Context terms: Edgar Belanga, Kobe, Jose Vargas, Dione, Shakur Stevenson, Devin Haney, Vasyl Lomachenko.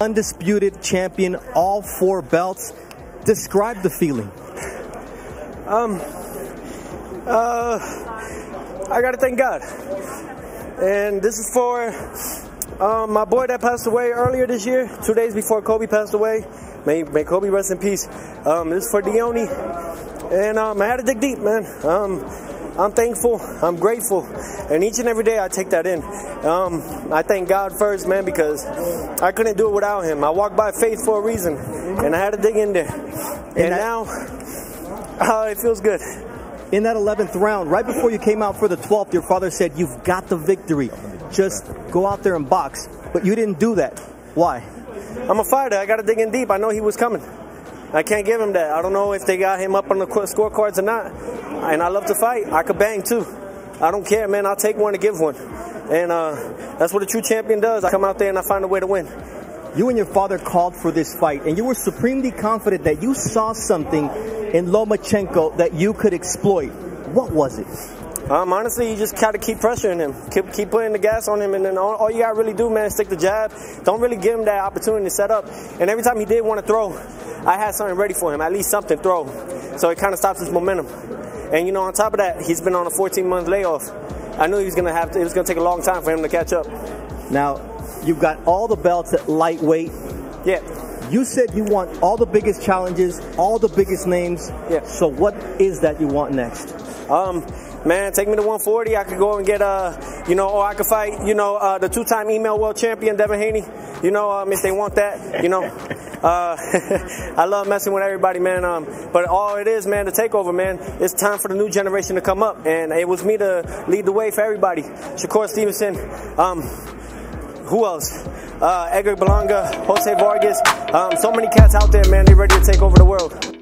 Undisputed champion, all four belts. Describe the feeling. I gotta thank God. And this is for my boy that passed away earlier this year, 2 days before Kobe passed away. May Kobe rest in peace. This is for Dione. And I had to dig deep, man. I'm thankful, I'm grateful, and each and every day I take that in. I thank God first, man, because I couldn't do it without him. I walked by faith for a reason, and I had to dig in there. And now, it feels good. In that 11th round, right before you came out for the 12th, your father said, you've got the victory. Just go out there and box. But you didn't do that. Why? I'm a fighter. I got to dig in deep. I know he was coming. I can't give him that. I don't know if they got him up on the scorecards or not. And I love to fight. I could bang, too. I don't care, man. I'll take one to give one. And that's what a true champion does. I come out there and I find a way to win. You and your father called for this fight, and you were supremely confident that you saw something in Lomachenko that you could exploit. What was it? Honestly, you just got to keep pressuring him. Keep putting the gas on him, and then all you got to really do, man, is stick the jab. Don't really give him that opportunity to set up. And every time he did want to throw, I had something ready for him, at least something throw. So it kind of stops his momentum. And, you know, on top of that, he's been on a 14-month layoff. I knew he was going to have to, it was going to take a long time for him to catch up. Now, you've got all the belts at lightweight. Yeah. You said you want all the biggest challenges, all the biggest names. Yeah. So what is that you want next? Man, take me to 140. I could go and get, you know, or I could fight, you know, the two-time email world champion, Devin Haney. You know, if they want that, you know. I love messing with everybody, man. But all it is, man, the takeover, man. It's time for the new generation to come up. And it was me to lead the way for everybody. Shakur Stevenson. Who else? Edgar Belanga, Jose Vargas. So many cats out there, man. They're ready to take over the world.